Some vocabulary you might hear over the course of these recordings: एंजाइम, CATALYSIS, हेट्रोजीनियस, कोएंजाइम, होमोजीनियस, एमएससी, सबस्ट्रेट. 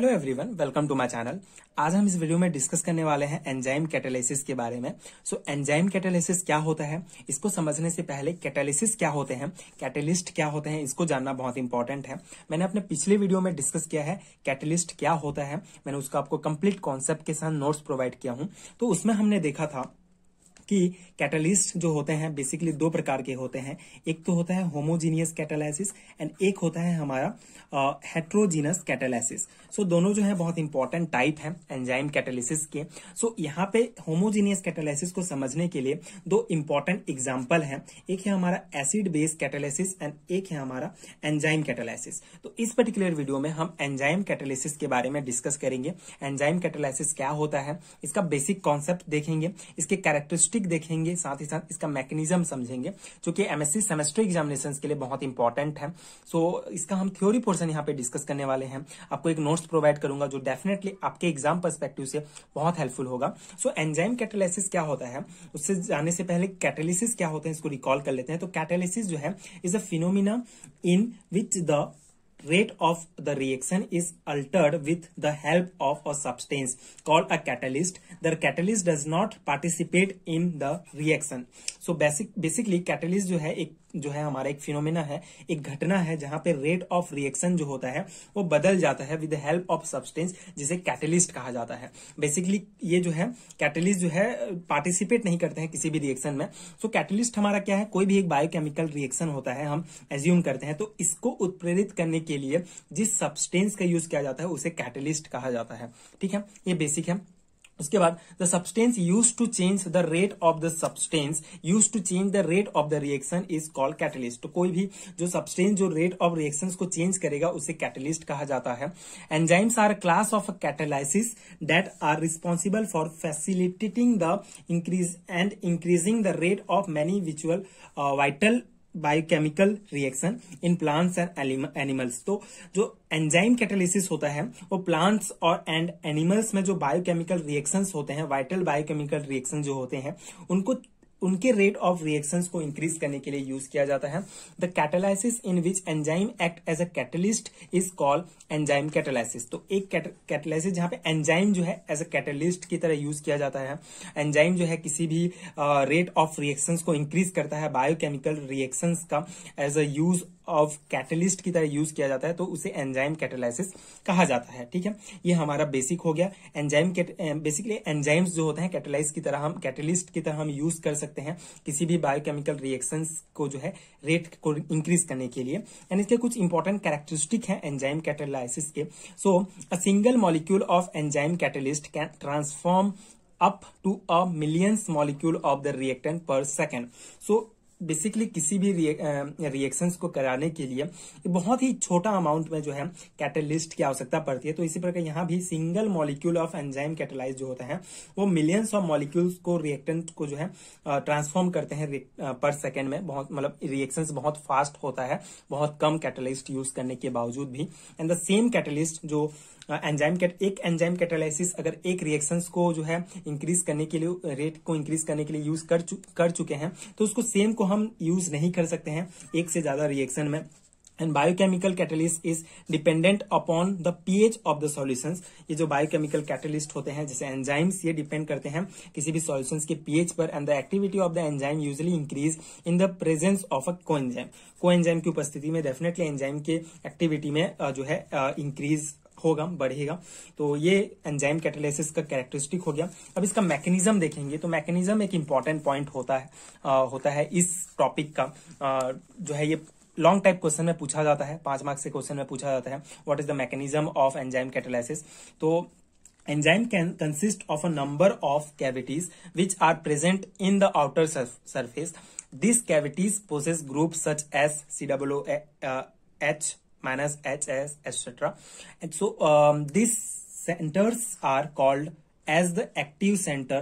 Hello everyone, welcome to my channel. आज हम इस वीडियो में डिस्कस करने वाले हैं एंजाइम कैटालिसिस के बारे में। एंजाइम कैटालिसिस क्या होता है, इसको समझने से पहले कैटालिसिस क्या होते हैं, कैटलिस्ट क्या होते हैं, इसको जानना बहुत इंपॉर्टेंट है। मैंने अपने पिछले वीडियो में डिस्कस किया है कैटलिस्ट क्या होता है, मैंने उसका आपको कंप्लीट कॉन्सेप्ट के साथ नोट्स प्रोवाइड किया हूं। तो उसमें हमने देखा था कि कैटालिस्ट जो होते हैं बेसिकली दो प्रकार के होते हैं, एक तो होता है होमोजीनियस कैटालिसिस एंड एक होता है हमारा हेट्रोजीनियस कैटालिसिस। सो दोनों जो है बहुत इंपॉर्टेंट टाइप हैं एंजाइम कैटालिसिस के। यहाँ पे होमोजीनियस कैटालिसिस को समझने के लिए दो इंपॉर्टेंट एग्जाम्पल हैं, एक है हमारा एसिड बेस कैटालिसिस एंड एक है हमारा एंजाइम कैटालिसिस। तो इस पर्टिकुलर वीडियो में हम एंजाइम कैटालिसिस के बारे में डिस्कस करेंगे। एंजाइम कैटालिसिस क्या होता है, इसका बेसिक कॉन्सेप्ट देखेंगे, इसके कैरेक्टरिस्टिक देखेंगे, साथ ही साथ इसका मैकेनिज्म समझेंगे जो कि एमएससी सेमेस्टर एग्जामिनेशंस के लिए बहुत इंपॉर्टेंट है। सो इसका हम थ्योरी पोर्शन यहाँ पे डिस्कस करने वाले हैं। आपको एक नोट्स प्रोवाइड करूंगा जो डेफिनेटली आपके एग्जाम पर्सपेक्टिव से बहुत हेल्पफुल होगा। सो एंजाइम कैटालिसिस क्या होता है, उससे जाने से पहले कैटालिसिस क्या होते हैं इसको रिकॉल कर लेते हैं। तो कैटालिसिस जो है is a phenomena in which the rate of the reaction is altered with the help of a substance called a catalyst. The catalyst does not participate in the reaction. So basically catalyst जो है हमारा एक phenomena है, एक घटना है जहां पे रेट ऑफ रिएक्शन जो होता है वो बदल जाता है with the help of substance जिसे कैटलिस्ट कहा जाता है। बेसिकली ये जो है कैटलिस्ट जो है पार्टिसिपेट नहीं करते हैं किसी भी रिएक्शन में। सो कैटलिस्ट हमारा क्या है, कोई भी एक बायोकेमिकल रिएक्शन होता है हम एज्यूम करते हैं, तो इसको उत्प्रेरित करने के लिए जिस सब्सटेंस का यूज किया जाता है उसे कैटलिस्ट कहा जाता है। ठीक है, ये बेसिक है। उसके बाद the substance use to change the rate of the substance use to change the rate of the reaction is called catalyst. तो कोई भी जो सब्सटेंस जो रेट ऑफ रिएक्शंस को चेंज करेगा उसे कैटलिस्ट कहा जाता है। Enzymes are class of catalysis that are responsible for facilitating the increasing the rate of many vital biochemical reaction in plants and animals. तो जो एंजाइम कैटालिसिस होता है वो प्लांट्स और एंड एनिमल्स में जो बायोकेमिकल रिएक्शंस होते हैं, वाइटल बायोकेमिकल रिएक्शन जो होते हैं, उनके रेट ऑफ रिएक्शंस को इंक्रीज करने के लिए यूज किया जाता है। The catalysis in which एंजाइम act as a catalyst is called एंजाइम catalysis. तो एक कैटालिसिस जहां पे एंजाइम जो है एज अ कैटलिस्ट की तरह यूज किया जाता है। एंजाइम जो है किसी भी रेट ऑफ रिएक्शंस को इंक्रीज करता है, बायोकेमिकल रिएक्शंस का as a use of catalyst की तरह यूज किया जाता है, तो उसे एंजाइम कैटालिसिस कहा जाता है। ठीक है, ये हमारा बेसिक हो गया। बेसिकली एंजाइम्स जो होते हैं कैटलिस्ट की तरह हम यूज कर सकते हैं किसी भी बायोकेमिकल रिएक्शंस को जो है रेट को इंक्रीज करने के लिए। एंड इसके कुछ इंपॉर्टेंट कैरेक्टरिस्टिक हैं एंजाइम कैटालिसिस के। So a single molecule of एंजाइम catalyst can transform up to a millions molecule of the reactant per second. So basically किसी भी रिएक्शंस को कराने के लिए बहुत ही छोटा अमाउंट में जो है कैटलिस्ट की आवश्यकता पड़ती है। तो इसी प्रकार यहाँ भी single molecule of एंजाइम catalyze जो होता है वो मिलियंस ऑफ मॉलिक्यूल्स को रिएक्टेंट को जो है ट्रांसफॉर्म करते हैं पर सेकेंड में। रिएक्शंस बहुत फास्ट होता है बहुत कम कैटलिस्ट यूज करने के बावजूद भी। एंड द सेम कैटलिस्ट जो एंजाइम कैटालिसिस अगर एक रिएक्शंस को जो है इंक्रीज करने के लिए, रेट को इंक्रीज करने के लिए यूज कर चुके हैं, तो उसको सेम को हम यूज नहीं कर सकते हैं एक से ज्यादा रिएक्शन में। And biochemical catalyst is dependent upon the pH of the solutions. ये जो बायोकेमिकल कैटलिस्ट होते हैं जैसे एंजाइम्स, ये डिपेंड करते हैं किसी भी सॉल्यूशंस के पीएच पर। And the activity of the एंजाइम usually increase in the presence of a कोएंजाइम। कोएंजाइम की उपस्थिति में डेफिनेटली एंजाइम के एक्टिविटी में जो है इंक्रीज होगा, बढ़ेगा। तो ये एंजाइम कैटालिसिस का कैरेक्टरिस्टिक हो गया। अब इसका मैकेनिज्म देखेंगे। तो मैकेनिज्म एक इंपॉर्टेंट पॉइंट होता है इस टॉपिक का। जो है ये लॉन्ग टाइप क्वेश्चन में पूछा जाता है, 5 मार्क्स के क्वेश्चन में पूछा जाता है what is the mechanism of एंजाइम catalysis. तो एंजाइम can consist of a number of cavities which are present in the outer surface. This cavities possess group such as COOH minus HS etc. and so these centers are called as the active center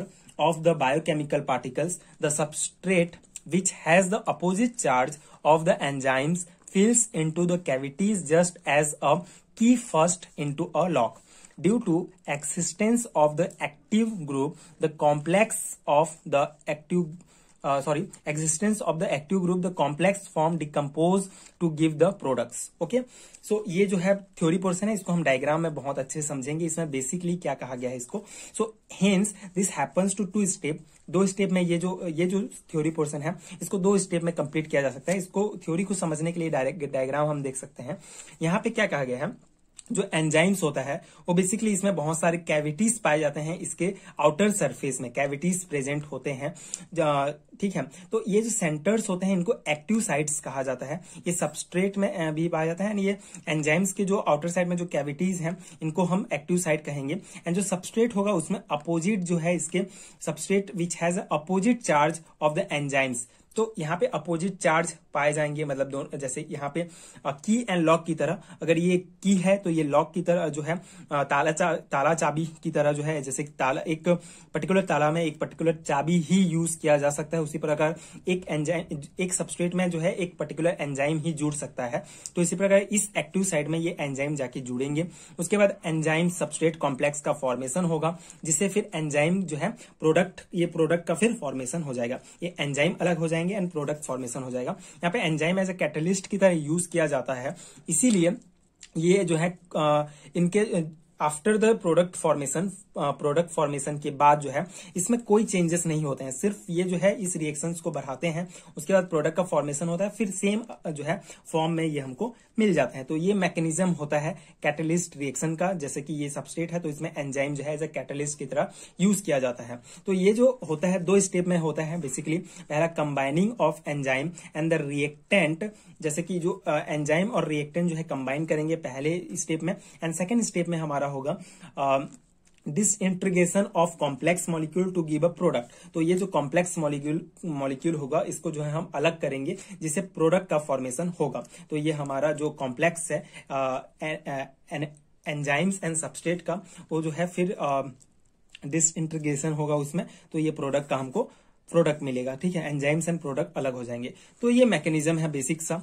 of the biochemical particles. The substrate which has the opposite charge of the enzymes fills into the cavities just as a key first into a lock. Due to existence of the active group, the complex of the active existence of the active group the complex form decompose to give the products. Okay, so ये जो है theory portion है, इसको हम diagram में बहुत अच्छे समझेंगे. इसमें बेसिकली क्या कहा गया है इसको, so hence this happens to two step. दो स्टेप में ये जो थ्योरी पोर्शन है इसको दो स्टेप में कंप्लीट किया जा सकता है. इसको थ्योरी को समझने के लिए डायरेक्ट डायग्राम हम देख सकते हैं. यहाँ पे क्या कहा गया है, जो एंजाइम्स होता है वो बेसिकली इसमें बहुत सारे कैविटीज पाए जाते हैं, इसके आउटर सरफेस में कैविटीज प्रेजेंट होते हैं, ठीक है. तो ये जो सेंटर्स होते हैं इनको एक्टिव साइट्स कहा जाता है. ये सबस्ट्रेट में भी पाया जाता है एंड ये एंजाइम्स के जो आउटर साइड में जो कैविटीज हैं इनको हम एक्टिव साइट कहेंगे. एंड जो सबस्ट्रेट होगा उसमें अपोजिट जो है इसके सबस्ट्रेट which has opposite charge of the enzymes. तो यहाँ पे अपोजिट चार्ज पाए जाएंगे, मतलब दोनों, जैसे यहाँ पे की एंड लॉक की तरह, अगर ये की है तो ये लॉक की तरह जो है, ताला चाबी की तरह जो है, जैसे ताला, एक पर्टिकुलर ताला में एक पर्टिकुलर चाबी ही यूज किया जा सकता है, उसी प्रकार एक एंजाइम, एक सबस्ट्रेट में जो है एक पर्टिकुलर एंजाइम ही जुड़ सकता है. तो इसी प्रकार इस एक्टिव साइड में ये एंजाइम जाके जुड़ेंगे. उसके बाद एंजाइम सबस्ट्रेट कॉम्प्लेक्स का फॉर्मेशन होगा, जिससे फिर एंजाइम जो है प्रोडक्ट, ये प्रोडक्ट का फिर फॉर्मेशन हो जाएगा. ये एंजाइम अलग हो जाएंगे एंड प्रोडक्ट फॉर्मेशन हो जाएगा. यहाँ पे एंजाइम एज अ कैटलिस्ट की तरह यूज किया जाता है, इसीलिए ये जो है इनके आफ्टर द प्रोडक्ट फॉर्मेशन के बाद जो है इसमें कोई चेंजेस नहीं होते हैं, सिर्फ ये जो है इस रिएक्शंस को बढ़ाते हैं. उसके बाद प्रोडक्ट का फॉर्मेशन होता है, फिर सेम जो है फॉर्म में ये हमको मिल जाते हैं. तो ये मैकेनिज्म होता है कैटलिस्ट रिएक्शन का. जैसे कि ये सबस्ट्रेट है तो इसमें एंजाइम जो है एज अ कैटलिस्ट की तरह यूज किया जाता है. तो ये जो होता है दो स्टेप में होता है बेसिकली. पहला combining of एंजाइम and the reactant, जैसे कि जो एंजाइम और रिएक्टेंट जो है कंबाइन करेंगे पहले स्टेप में. एंड सेकेंड स्टेप में हमारा होगा disintegration of complex molecule to give a product. तो ये जो कॉम्प्लेक्स मॉलिक्यूल होगा इसको जो है हम अलग करेंगे, जिससे प्रोडक्ट का फॉर्मेशन होगा. तो ये हमारा जो कॉम्प्लेक्स है एंजाइम्स एंड सबस्ट्रेट का, वो जो है फिर डिसइंटीग्रेशन होगा उसमें, तो ये प्रोडक्ट का हमको प्रोडक्ट मिलेगा, ठीक है. एंजाइम्स एंड प्रोडक्ट अलग हो जाएंगे. तो ये मैकेनिज्म है बेसिक सा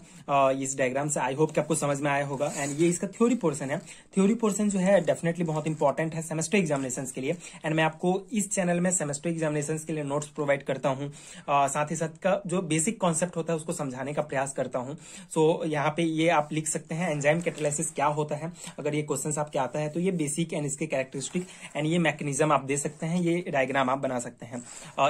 इस डायग्राम से. आई होप कि आपको समझ में आया होगा. एंड ये इसका थ्योरी पोर्शन है. थ्योरी पोर्शन जो है डेफिनेटली बहुत इंपॉर्टेंट है सेमेस्टर एग्जामिनेशंस के लिए. एंड मैं आपको इस चैनल में सेमेस्टर एग्जामिनेशंस के लिए नोट्स प्रोवाइड करता हूँ, साथ ही साथ का जो बेसिक कॉन्सेप्ट होता है उसको समझाने का प्रयास करता हूँ. सो यहाँ पे ये आप लिख सकते हैं एंजाइम कैटालिसिस क्या होता है. अगर ये क्वेश्चन आपके आता है तो ये बेसिक एंड इसके कैरेक्टरिस्टिक एंड ये मैकेनिज्म आप दे सकते हैं, ये डायग्राम आप बना सकते हैं.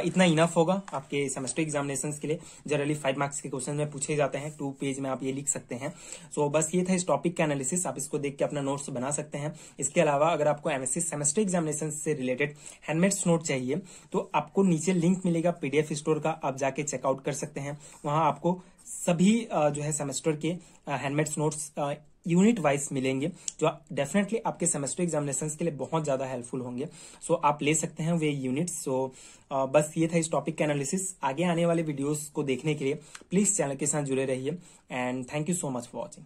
इतना इनफ होगा आपके सेमेस्टर एग्जामिनेशंस के लिए. जनरली 5 मार्क्स के क्वेश्चन में पूछे जाते हैं, 2 पेज में आप ये लिख सकते हैं. सो बस ये था इस टॉपिक का एनालिसिस. आप इसको देख के अपना नोट्स बना सकते हैं. इसके अलावा अगर आपको एमएससी सेमेस्टर एग्जामिनेशन से रिलेटेड हैंडमेड्स नोट चाहिए तो आपको नीचे लिंक मिलेगा पीडीएफ स्टोर का, आप जाके चेकआउट कर सकते हैं. वहां आपको सभी जो है सेमेस्टर के हैंडमेड्स नोट्स यूनिट वाइज मिलेंगे, जो डेफिनेटली आपके सेमेस्टर एग्जामिनेशंस के लिए बहुत ज़्यादा हेल्पफुल होंगे. सो आप ले सकते हैं वे यूनिट्स. सो बस ये था इस टॉपिक का एनालिसिस. आगे आने वाले वीडियोस को देखने के लिए प्लीज़ चैनल के साथ जुड़े रहिए. And thank you so much for watching.